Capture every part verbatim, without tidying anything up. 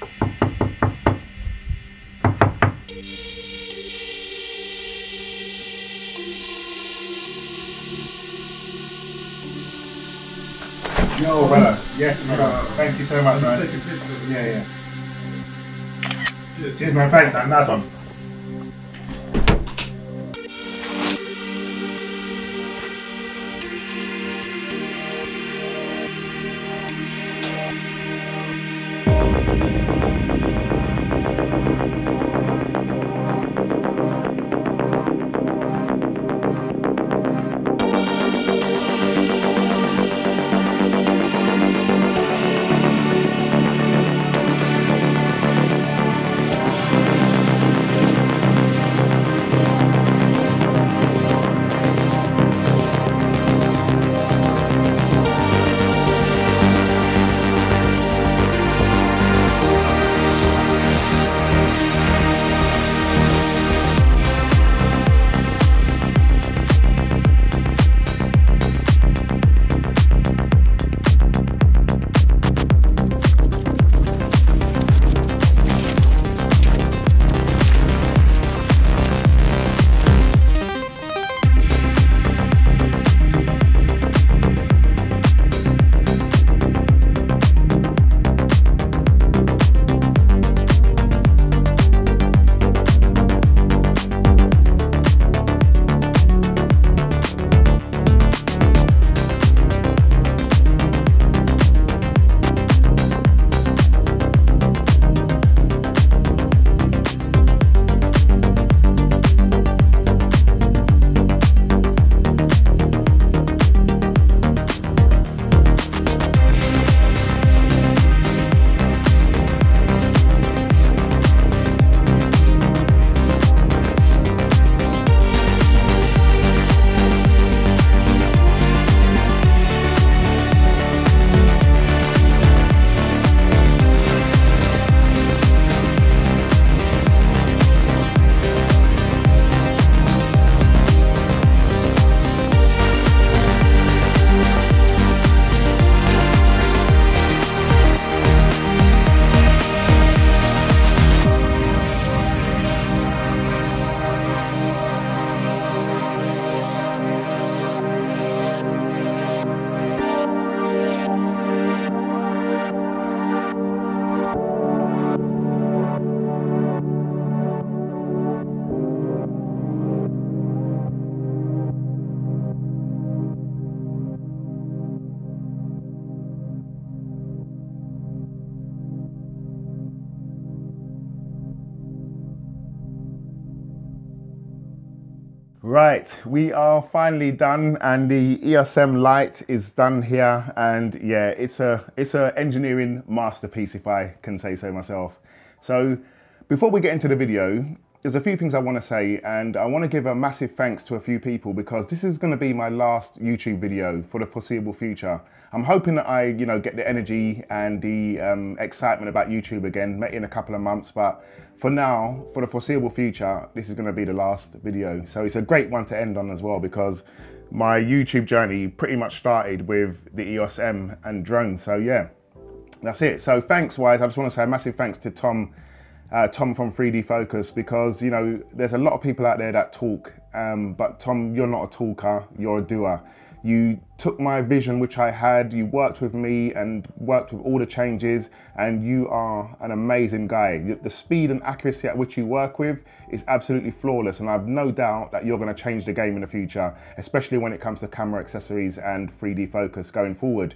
Yo, brother. Yes, my brother. Thank you so much, man. Take a picture. Yeah, yeah. Cheers. Cheers, man. Thanks, man. Nice one. Right, we are finally done, and the E S M light is done here, and yeah, it's a it's a engineering masterpiece, if I can say so myself. So before we get into the video, there's a few things I want to say, and I want to give a massive thanks to a few people, because this is going to be my last YouTube video for the foreseeable future. I'm hoping that I, you know, get the energy and the um, excitement about YouTube again, maybe in a couple of months, but for now, for the foreseeable future, this is going to be the last video. So it's a great one to end on as well, because my YouTube journey pretty much started with the E O S M and drone. So yeah, that's it. So thanks-wise, I just want to say a massive thanks to Tom. Uh, Tom from three D Focus, because, you know, there's a lot of people out there that talk, um, but Tom, you're not a talker, you're a doer. You took my vision, which I had, you worked with me and worked with all the changes, and you are an amazing guy. The speed and accuracy at which you work with is absolutely flawless, and I have no doubt that you're going to change the game in the future, especially when it comes to camera accessories and three D Focus going forward.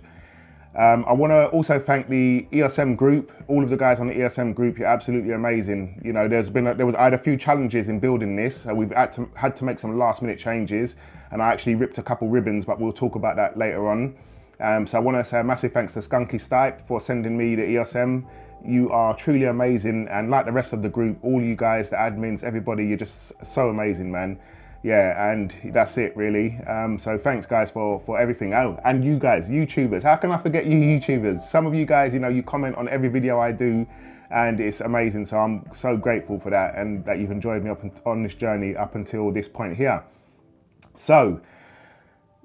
Um, I want to also thank the E S M group, all of the guys on the E S M group, you're absolutely amazing. You know, there's been, a, there was, I had a few challenges in building this, so we've had to, had to make some last minute changes, and I actually ripped a couple ribbons, but we'll talk about that later on. Um, so I want to say a massive thanks to Skunky Stipe for sending me the E S M. You are truly amazing, and like the rest of the group, all you guys, the admins, everybody, you're just so amazing, man. Yeah, and that's it really. Um, so thanks guys for, for everything. Oh, and you guys, YouTubers, how can I forget you YouTubers? Some of you guys, you know, you comment on every video I do, and it's amazing. So I'm so grateful for that, and that you've enjoyed me up on, on this journey up until this point here. So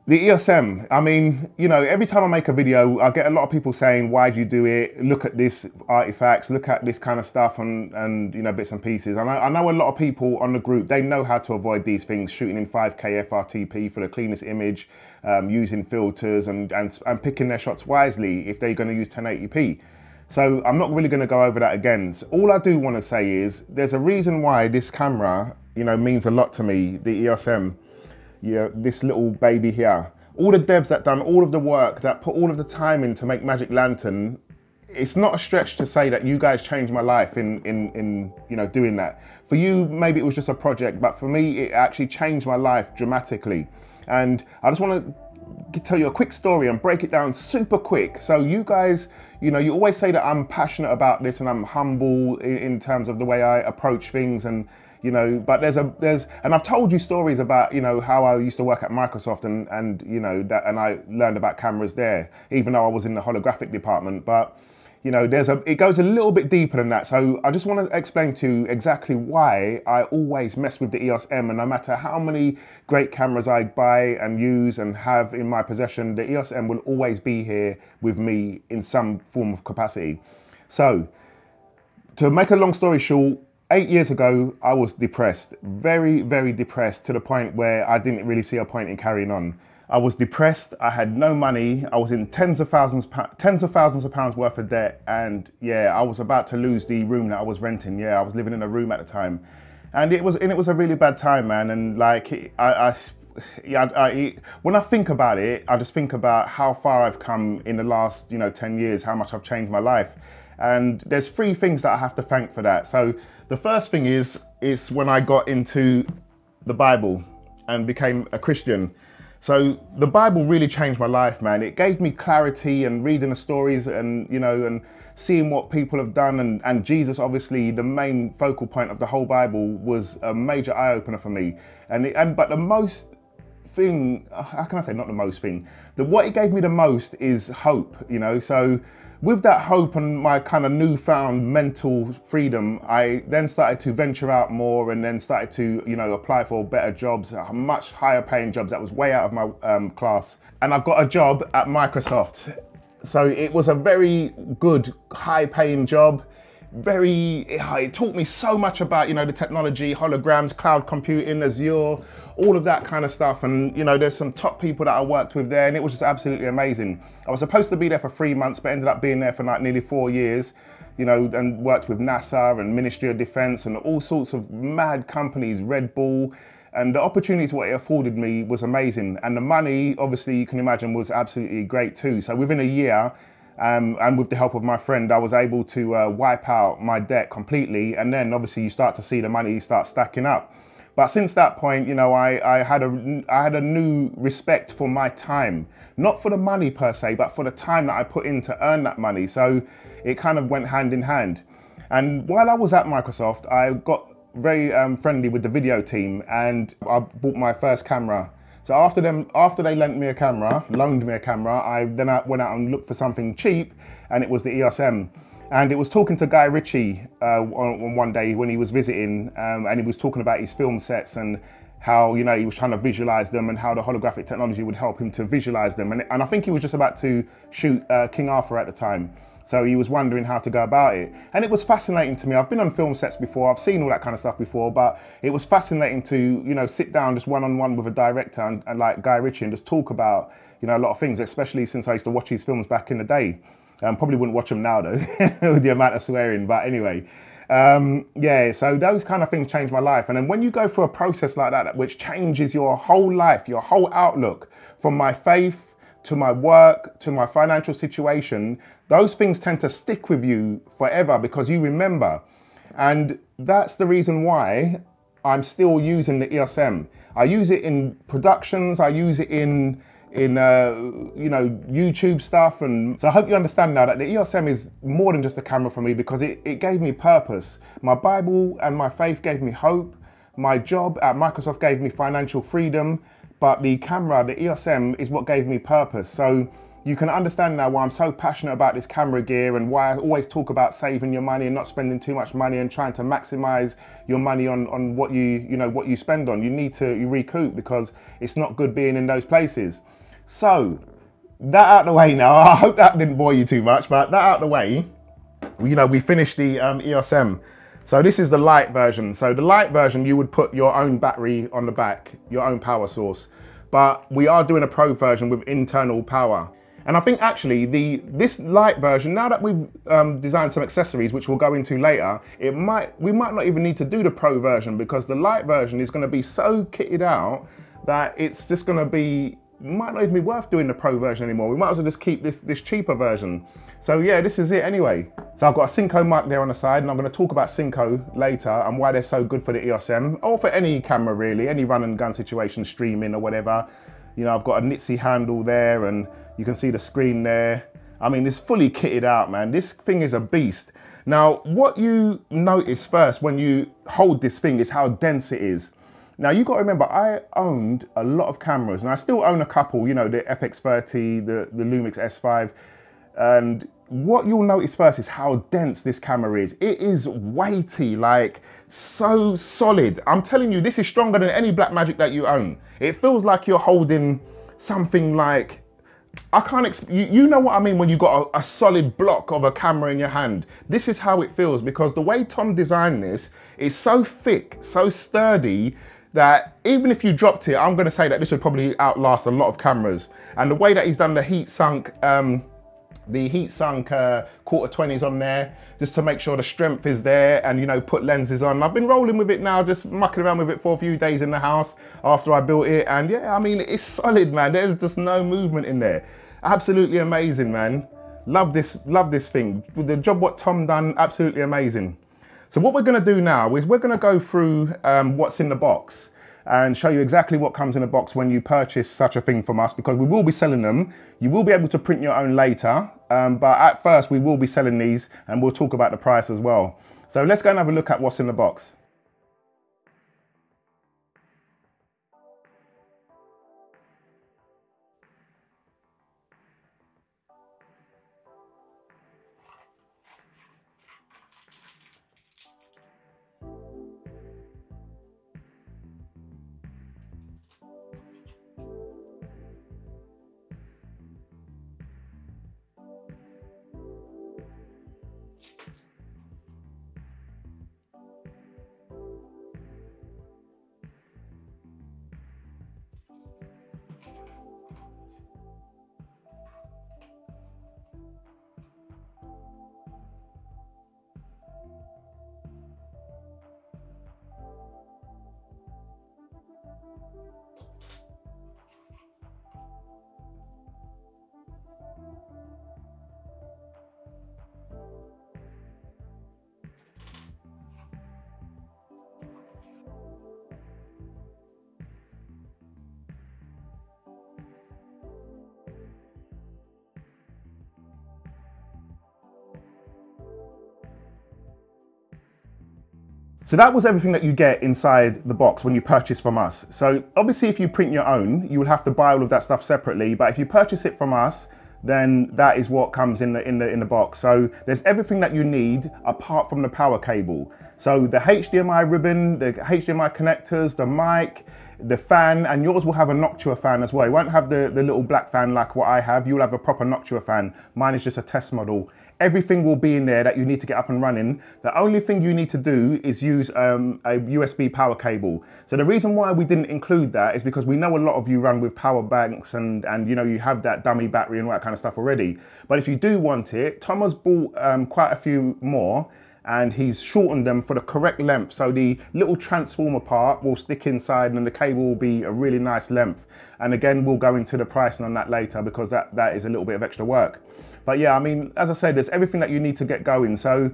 The E O S M, I mean, you know, every time I make a video, I get a lot of people saying, why do you do it? Look at this artifacts, look at this kind of stuff and, and you know, bits and pieces. And I, I know a lot of people on the group, they know how to avoid these things, shooting in five K F R T P for the cleanest image, um, using filters and, and, and picking their shots wisely if they're gonna use ten eighty P. So I'm not really gonna go over that again. So all I do wanna say is, there's a reason why this camera, you know, means a lot to me, the E O S M. Yeah, this little baby here. All the devs that done all of the work, that put all of the time in to make Magic Lantern, it's not a stretch to say that you guys changed my life in, in, in you know, doing that. For you, maybe it was just a project, but for me, it actually changed my life dramatically. And I just want to tell you a quick story and break it down super quick. So you guys, you know, you always say that I'm passionate about this and I'm humble in, in terms of the way I approach things and, you know, but there's a, there's, and I've told you stories about, you know, how I used to work at Microsoft and, and you know, that, and I learned about cameras there, even though I was in the holographic department. But, you know, there's a, it goes a little bit deeper than that. So I just want to explain to you exactly why I always mess with the E O S M, and no matter how many great cameras I buy and use and have in my possession, the E O S M will always be here with me in some form of capacity. So, to make a long story short, Eight years ago, I was depressed, very, very depressed, to the point where I didn't really see a point in carrying on. I was depressed, I had no money, I was in tens of thousands, tens of thousands of pounds worth of debt, and yeah, I was about to lose the room that I was renting. Yeah, I was living in a room at the time, and it was, and it was a really bad time, man. And like, it, I, I, yeah, I, I, when I think about it, I just think about how far I've come in the last, you know, ten years, how much I've changed my life. And there's three things that I have to thank for that. So the first thing is, is when I got into the Bible and became a Christian. So the Bible really changed my life, man. It gave me clarity, and reading the stories and, you know, and seeing what people have done, and, and Jesus, obviously the main focal point of the whole Bible, was a major eye opener for me. And, it, and but the most thing, how can I say, not the most thing, the, what it gave me the most is hope, you know. So with that hope and my kind of newfound mental freedom, I then started to venture out more, and then started to, you know, apply for better jobs, much higher paying jobs. That was way out of my um, class. And I got a job at Microsoft. So it was a very good, high paying job. Very, it taught me so much about, you know, the technology, holograms, cloud computing, Azure, all of that kind of stuff. And, you know, there's some top people that I worked with there, and it was just absolutely amazing. I was supposed to be there for three months, but ended up being there for like nearly four years, you know, and worked with NASA and Ministry of Defence and all sorts of mad companies, Red Bull. And the opportunities what it afforded me was amazing. And the money, obviously, you can imagine, was absolutely great too. So within a year, Um, and with the help of my friend, I was able to uh, wipe out my debt completely. And then obviously you start to see the money start stacking up. But since that point, you know, I, I, had a, I had a new respect for my time. Not for the money per se, but for the time that I put in to earn that money. So it kind of went hand in hand. And while I was at Microsoft, I got very um, friendly with the video team, and I bought my first camera. So after them, after they lent me a camera, loaned me a camera, I then I went out and looked for something cheap, and it was the E O S M. And it was talking to Guy Ritchie uh, on one day when he was visiting, um, and he was talking about his film sets and how, you know, he was trying to visualize them and how the holographic technology would help him to visualize them. And, and I think he was just about to shoot uh, King Arthur at the time. So he was wondering how to go about it. And it was fascinating to me. I've been on film sets before, I've seen all that kind of stuff before, but it was fascinating to, you know, sit down just one-on-one with a director and, and like Guy Ritchie, and just talk about, you know, a lot of things, especially since I used to watch his films back in the day. Um, probably wouldn't watch them now though, with the amount of swearing, but anyway. Um, yeah, so those kind of things changed my life. And then when you go through a process like that, which changes your whole life, your whole outlook, from my faith, to my work, to my financial situation, those things tend to stick with you forever because you remember. And that's the reason why I'm still using the E O S M. I use it in productions, I use it in, in uh, you know, YouTube stuff. And so I hope you understand now that the E O S M is more than just a camera for me, because it, it gave me purpose. My Bible and my faith gave me hope. My job at Microsoft gave me financial freedom. But the camera, the E O S M, is what gave me purpose. So you can understand now why I'm so passionate about this camera gear, and why I always talk about saving your money and not spending too much money, and trying to maximize your money on, on what you, you know, what you spend on. You need to you recoup, because it's not good being in those places. So that out the way now. I hope that didn't bore you too much, but that out the way, you know, we finished the um, E O S M. So this is the light version. So the light version, you would put your own battery on the back, your own power source. But we are doing a pro version with internal power. And I think actually the this light version, now that we've um, designed some accessories, which we'll go into later, it might we might not even need to do the pro version, because the light version is going to be so kitted out that it's just going to be, might not even be worth doing the pro version anymore. We might as well just keep this, this cheaper version. So yeah, this is it anyway. So I've got a Synco mic there on the side, and I'm going to talk about Synco later and why they're so good for the E O S M, or for any camera really, any run and gun situation, streaming or whatever. You know, I've got a Nitsi handle there, and you can see the screen there. I mean, it's fully kitted out, man. This thing is a beast. Now, what you notice first when you hold this thing is how dense it is. Now, you've got to remember, I owned a lot of cameras, and I still own a couple, you know, the F X thirty, the, the Lumix S five. And what you'll notice first is how dense this camera is. It is weighty, like so solid. I'm telling you, this is stronger than any Blackmagic that you own. It feels like you're holding something like, I can't, exp you, you know what I mean when you've got a, a solid block of a camera in your hand. This is how it feels, because the way Tom designed this is so thick, so sturdy, that even if you dropped it, I'm going to say that this would probably outlast a lot of cameras. And the way that he's done the heat sunk, um, the heat sunk uh, quarter twenties on there, just to make sure the strength is there, and you know, put lenses on. I've been rolling with it now, just mucking around with it for a few days in the house after I built it, and yeah, I mean, it's solid, man. There's just no movement in there. Absolutely amazing, man. Love this, love this thing. The job what Tom done, absolutely amazing. So what we're going to do now is we're going to go through um, what's in the box and show you exactly what comes in the box when you purchase such a thing from us, because we will be selling them. You will be able to print your own later, um, but at first we will be selling these, and we'll talk about the price as well. So let's go and have a look at what's in the box. So that was everything that you get inside the box when you purchase from us. So obviously if you print your own, you will have to buy all of that stuff separately, but if you purchase it from us, then that is what comes in the, in the, in the box. So there's everything that you need apart from the power cable. So the H D M I ribbon, the H D M I connectors, the mic, the fan, and yours will have a Noctua fan as well. You won't have the, the little black fan like what I have. You'll have a proper Noctua fan. Mine is just a test model. Everything will be in there that you need to get up and running. The only thing you need to do is use um, a U S B power cable. So the reason why we didn't include that is because we know a lot of you run with power banks, and, and you know, you have that dummy battery and all that kind of stuff already. But if you do want it, Tom has bought um, quite a few more, and he's shortened them for the correct length. So the little transformer part will stick inside, and the cable will be a really nice length. And again, we'll go into the pricing on that later, because that, that is a little bit of extra work. But yeah, I mean, as I said, there's everything that you need to get going. So,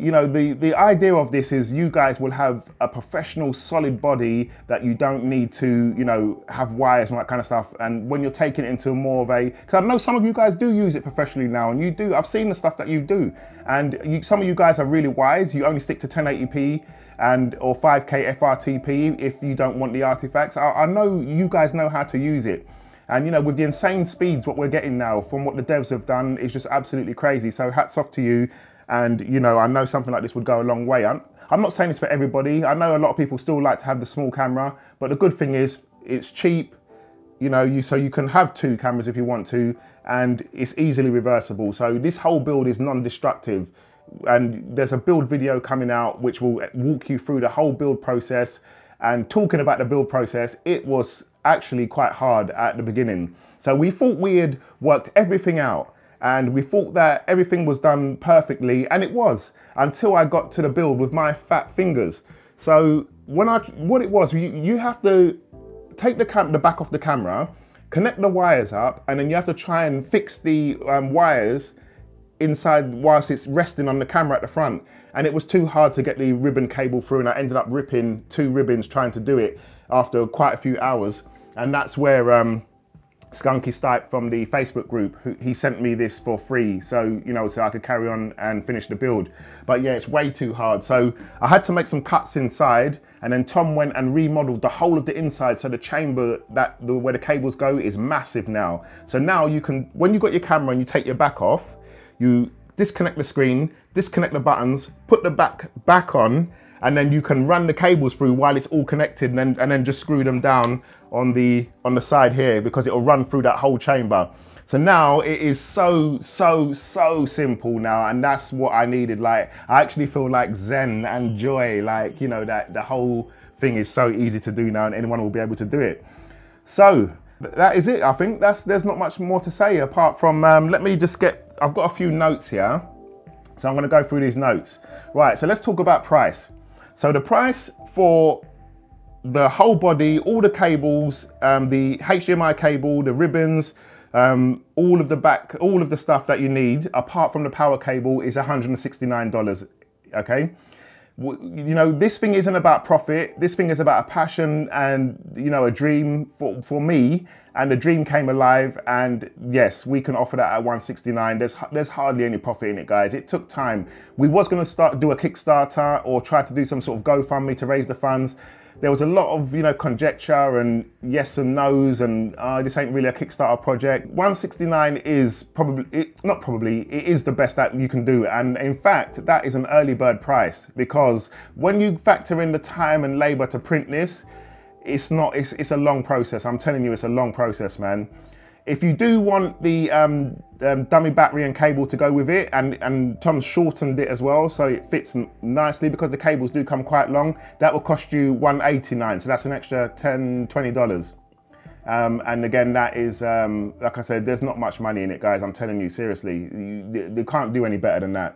you know, the, the idea of this is you guys will have a professional solid body that you don't need to, you know, have wires and that kind of stuff. And when you're taking it into more of a, because I know some of you guys do use it professionally now, and you do, I've seen the stuff that you do. And you, some of you guys are really wise. You only stick to ten eighty p and or five K F R T P if you don't want the artifacts. I, I know you guys know how to use it. And you know, with the insane speeds, what we're getting now from what the devs have done is just absolutely crazy. So hats off to you. And, you know, I know something like this would go a long way. I'm, I'm not saying it's for everybody. I know a lot of people still like to have the small camera, but the good thing is it's cheap, you know, you so you can have two cameras if you want to, and it's easily reversible. So this whole build is non-destructive, and there's a build video coming out which will walk you through the whole build process. And talking about the build process, it was actually quite hard at the beginning. So we thought we had worked everything out, and we thought that everything was done perfectly, and it was, until I got to the build with my fat fingers. So when I, what it was, you, you have to take the, cam the back off the camera, connect the wires up, and then you have to try and fix the um, wires inside whilst it's resting on the camera at the front. And it was too hard to get the ribbon cable through, and I ended up ripping two ribbons trying to do it after quite a few hours. And that's where um, Skunky Stipe from the Facebook group, who, he sent me this for free, so you know, so I could carry on and finish the build. But yeah, it's way too hard. So I had to make some cuts inside, and then Tom went and remodeled the whole of the inside, so the chamber that the, where the cables go is massive now. So now you can, when you've got your camera and you take your back off, you disconnect the screen, disconnect the buttons, put the back back on, and then you can run the cables through while it's all connected, and then, and then just screw them down on the on the side here, because it'll run through that whole chamber. So now it is so, so, so simple now, and that's what I needed. Like, I actually feel like zen and joy, like, you know, that the whole thing is so easy to do now, and anyone will be able to do it. So that is it, I think. That's, there's not much more to say apart from, um, let me just get, I've got a few notes here. So I'm gonna go through these notes. Right, so let's talk about price. So the price for the whole body, all the cables, um, the H D M I cable, the ribbons, um, all of the back, all of the stuff that you need, apart from the power cable, is one hundred sixty-nine dollars, okay? You know, this thing isn't about profit. This thing is about a passion and, you know, a dream for, for me, and the dream came alive, and yes, we can offer that at one hundred sixty-nine dollars. There's, there's hardly any profit in it, guys. It took time. We was gonna start, do a Kickstarter or try to do some sort of GoFundMe to raise the funds. There was a lot of, you know, conjecture and yes and no's, and uh, this ain't really a Kickstarter project. one hundred sixty-nine dollars is probably, it, not probably, it is the best that you can do. And in fact, that is an early bird price, because when you factor in the time and labor to print this, It's not, it's, it's a long process. I'm telling you, it's a long process, man. If you do want the um, um, dummy battery and cable to go with it, and, and Tom's shortened it as well, so it fits nicely, because the cables do come quite long, that will cost you one hundred eighty-nine dollars, so that's an extra ten dollars, twenty dollars. Um, and again, that is, um, like I said, there's not much money in it, guys. I'm telling you, seriously, you, you can't do any better than that.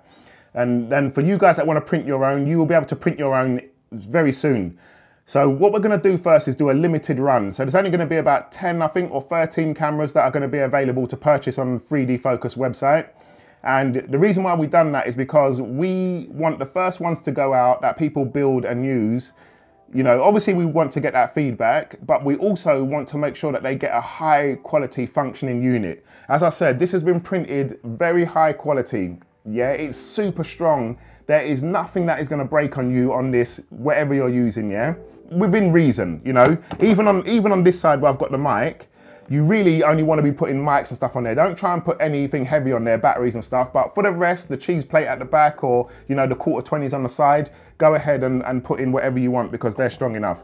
And then for you guys that want to print your own, you will be able to print your own very soon. So what we're gonna do first is do a limited run. So there's only gonna be about ten, I think, or thirteen cameras that are gonna be available to purchase on three D Focus website. And the reason why we've done that is because we want the first ones to go out that people build and use. You know, obviously we want to get that feedback, but we also want to make sure that they get a high quality functioning unit. As I said, this has been printed very high quality. Yeah, it's super strong. There is nothing that is gonna break on you on this, whatever you're using, yeah? Within reason, you know, even on even on this side where I've got the mic, you really only want to be putting mics and stuff on there. Don't try and put anything heavy on there, batteries and stuff. But for the rest, the cheese plate at the back, or you know, the quarter twenties on the side, go ahead and, and put in whatever you want, because they're strong enough.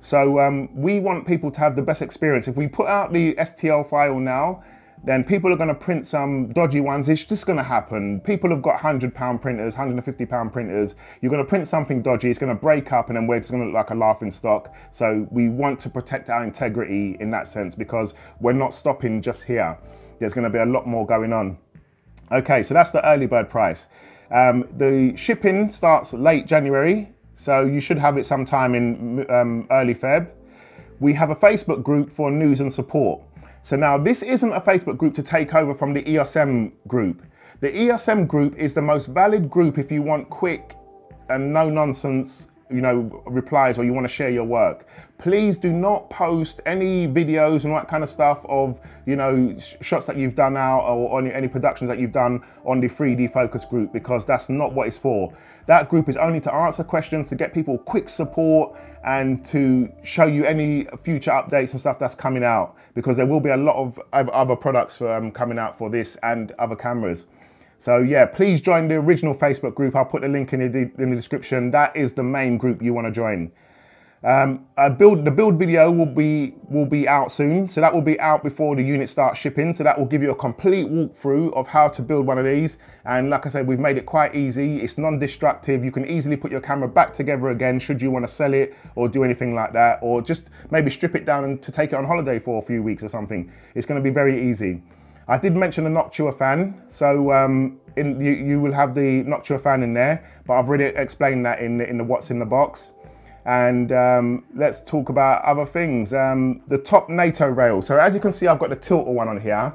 So um, we want people to have the best experience. If we put out the S T L file now, then people are going to print some dodgy ones. It's just going to happen. People have got one hundred pound printers, one hundred fifty pound printers. You're going to print something dodgy, it's going to break up, and then we're just going to look like a laughing stock. So we want to protect our integrity in that sense, because we're not stopping just here. There's going to be a lot more going on. Okay, so that's the early bird price. Um, the shipping starts late January, so you should have it sometime in um, early Feb. We have a Facebook group for news and support. So now this isn't a Facebook group to take over from the E O S M group. The E O S M group is the most valid group if you want quick and no nonsense, you know, replies, or you want to share your work. Please do not post any videos and that kind of stuff of, you know, sh shots that you've done out, or on any productions that you've done on the three D Focus group, because that's not what it's for. That group is only to answer questions, to get people quick support, and to show you any future updates and stuff that's coming out, because there will be a lot of other products for, um, coming out for this and other cameras. So yeah, please join the original Facebook group. I'll put the link in the, in the description. That is the main group you want to join. Um, a build, the build video will be will be out soon, so that will be out before the unit starts shipping, so that will give you a complete walkthrough of how to build one of these. And like I said, we've made it quite easy. It's non-destructive. You can easily put your camera back together again should you want to sell it or do anything like that, or just maybe strip it down and to take it on holiday for a few weeks or something. It's going to be very easy. I did mention the Noctua fan, so um, in, you, you will have the Noctua fan in there, but I've already explained that in, in the what's in the box. And um, let's talk about other things. Um, the top NATO rail. So as you can see, I've got the tilter one on here.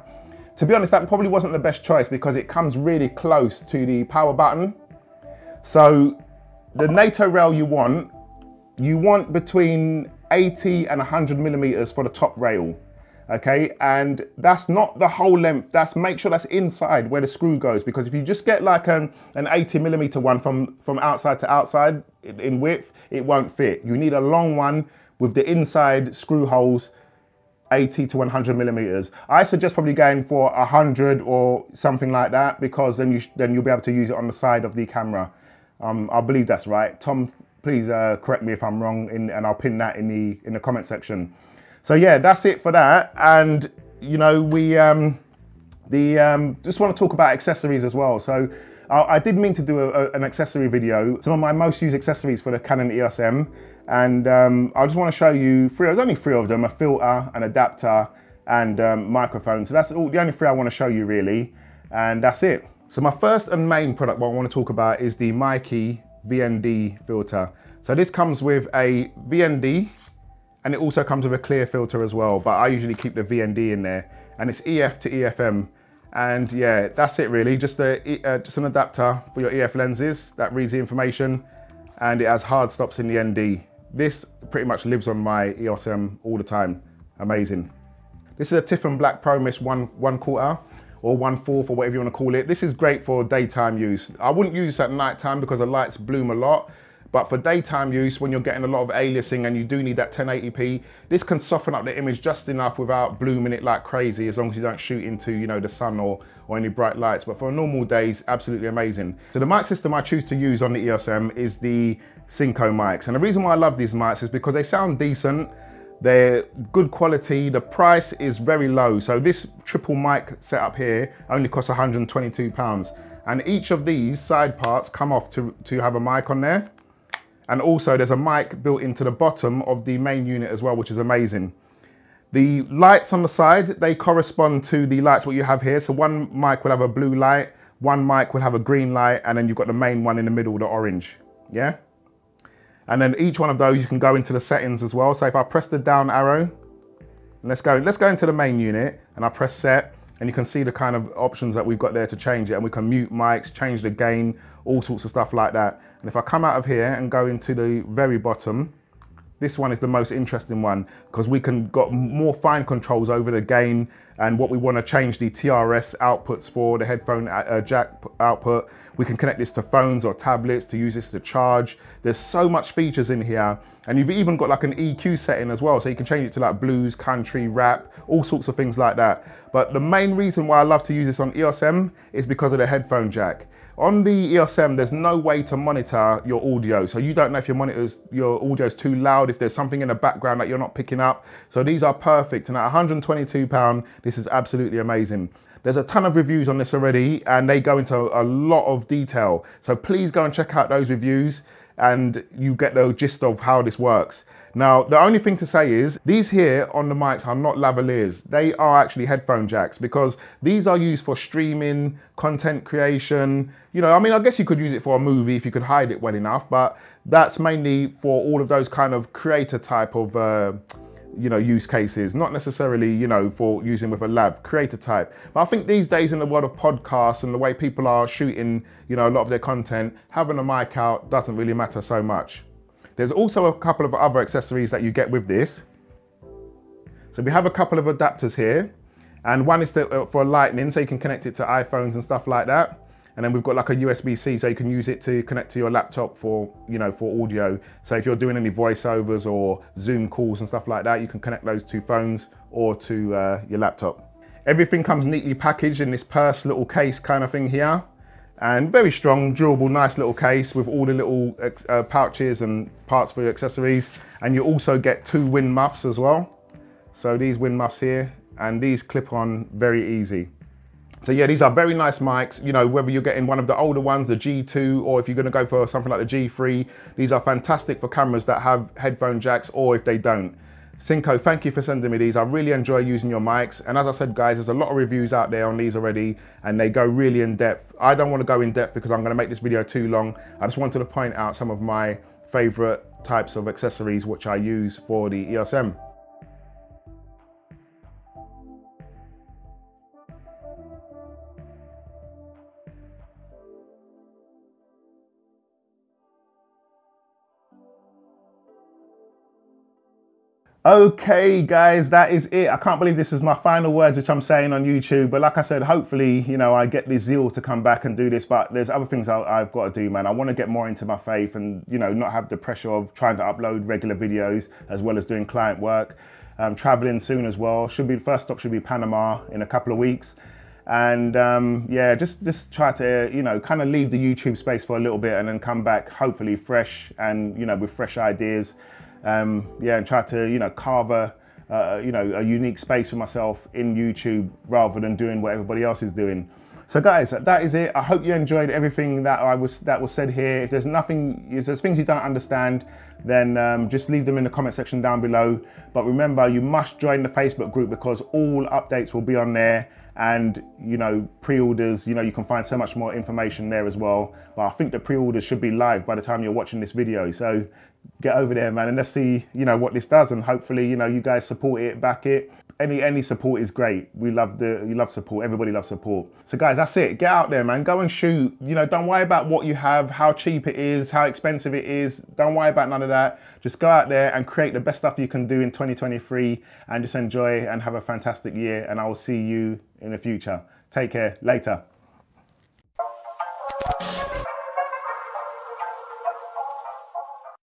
To be honest, that probably wasn't the best choice because it comes really close to the power button. So the NATO rail you want, you want between eighty and one hundred millimeters for the top rail, okay? And that's not the whole length. That's, make sure that's inside where the screw goes, because if you just get like an, an eighty millimeter one from, from outside to outside in width, it won't fit. You need a long one with the inside screw holes, eighty to one hundred millimeters. I suggest probably going for one hundred or something like that, because then, you then you'll be able to use it on the side of the camera. Um, I believe that's right. Tom, please uh, correct me if I'm wrong, in, and I'll pin that in the, in the comment section. So yeah, that's it for that. And you know, we um, the, um, just want to talk about accessories as well. So I did mean to do a, a, an accessory video, some of my most used accessories for the Canon E O S M, and um, I just want to show you three, there's only three of them, a filter, an adapter, and um, microphone. So that's all, the only three I want to show you really, and that's it. So my first and main product what I want to talk about is the Mikey V N D filter. So this comes with a V N D, and it also comes with a clear filter as well, but I usually keep the V N D in there, and it's E F to E F M. And yeah, that's it really, just, a, uh, just an adapter for your E F lenses that reads the information, and it has hard stops in the N D. This pretty much lives on my E O S M all the time, amazing. This is a Tiffen Black Pro-Mist one, one quarter or one fourth or whatever you want to call it. This is great for daytime use. I wouldn't use this at night time because the lights bloom a lot, but for daytime use when you're getting a lot of aliasing and you do need that ten eighty p, this can soften up the image just enough without blooming it like crazy, as long as you don't shoot into, you know, the sun or, or any bright lights. But for normal days, absolutely amazing. So the mic system I choose to use on the E O S M is the Synco mics. And the reason why I love these mics is because they sound decent, they're good quality, the price is very low. So this triple mic setup here only costs one hundred and twenty-two pounds. And each of these side parts come off to, to have a mic on there. And also there's a mic built into the bottom of the main unit as well, which is amazing. The lights on the side, they correspond to the lights what you have here. So one mic will have a blue light, one mic will have a green light, and then you've got the main one in the middle, the orange, yeah? And then each one of those, you can go into the settings as well. So if I press the down arrow, and let's go, let's go into the main unit, and I press set, and you can see the kind of options that we've got there to change it. And we can mute mics, change the gain, all sorts of stuff like that. And if I come out of here and go into the very bottom, this one is the most interesting one because we can got more fine controls over the gain and what we want to change the T R S outputs for, the headphone uh, jack output. We can connect this to phones or tablets to use this to charge. There's so much features in here. And you've even got like an E Q setting as well. So you can change it to like blues, country, rap, all sorts of things like that. But the main reason why I love to use this on E O S M is because of the headphone jack. On the E O S M, there's no way to monitor your audio. So you don't know if your monitors, your audio is too loud, if there's something in the background that you're not picking up. So these are perfect. And at one hundred and twenty-two pounds, this is absolutely amazing. There's a ton of reviews on this already, and they go into a lot of detail. So please go and check out those reviews and you get the gist of how this works. Now, the only thing to say is, these here on the mics are not lavaliers. They are actually headphone jacks because these are used for streaming, content creation. You know, I mean, I guess you could use it for a movie if you could hide it well enough, but that's mainly for all of those kind of creator type of, uh, you know, use cases. Not necessarily, you know, for using with a lav, creator type. But I think these days in the world of podcasts and the way people are shooting, you know, a lot of their content, having a mic out doesn't really matter so much. There's also a couple of other accessories that you get with this. So we have a couple of adapters here, and one is the, uh, for lightning, so you can connect it to iPhones and stuff like that. And then we've got like a U S B C, so you can use it to connect to your laptop for, you know, for audio. So if you're doing any voiceovers or Zoom calls and stuff like that, you can connect those to phones or to uh, your laptop. Everything comes neatly packaged in this purse, little case kind of thing here. and very strong, durable, nice little case with all the little uh, pouches and parts for your accessories. And you also get two wind muffs as well. So these wind muffs here, and these clip on very easy. So yeah, these are very nice mics, you know, whether you're getting one of the older ones, the G two, or if you're gonna go for something like the G three, these are fantastic for cameras that have headphone jacks or if they don't. Synco, thank you for sending me these. I really enjoy using your mics. And as I said, guys, there's a lot of reviews out there on these already, and they go really in depth. I don't wanna go in depth because I'm gonna make this video too long. I just wanted to point out some of my favorite types of accessories which I use for the E O S M. Okay guys, that is it. I can't believe this is my final words which I'm saying on YouTube, but like I said, hopefully, you know, I get this zeal to come back and do this, but there's other things I, I've got to do, man. I want to get more into my faith and, you know, not have the pressure of trying to upload regular videos as well as doing client work. I'm traveling soon as well. Should be, first stop should be Panama in a couple of weeks. And um, yeah, just, just try to, you know, kind of leave the YouTube space for a little bit and then come back hopefully fresh and, you know, with fresh ideas. Um, yeah, and try to, you know, carve a, uh, you know, a unique space for myself in YouTube rather than doing what everybody else is doing. So guys, that is it. I hope you enjoyed everything that I was, that was said here. If there's nothing, if there's things you don't understand, then um, just leave them in the comment section down below. But remember, you must join the Facebook group because all updates will be on there. And, you know, pre-orders, you know, you can find so much more information there as well. But I think the pre-orders should be live by the time you're watching this video. So get over there, man, and let's see, you know, what this does. And hopefully, you know, you guys support it, back it. Any, any support is great. We love the, you love support. Everybody loves support. So guys, that's it. Get out there, man. Go and shoot. You know, don't worry about what you have, how cheap it is, how expensive it is. Don't worry about none of that. Just go out there and create the best stuff you can do in twenty twenty-three and just enjoy and have a fantastic year. And I will see you in the future. Take care. Later.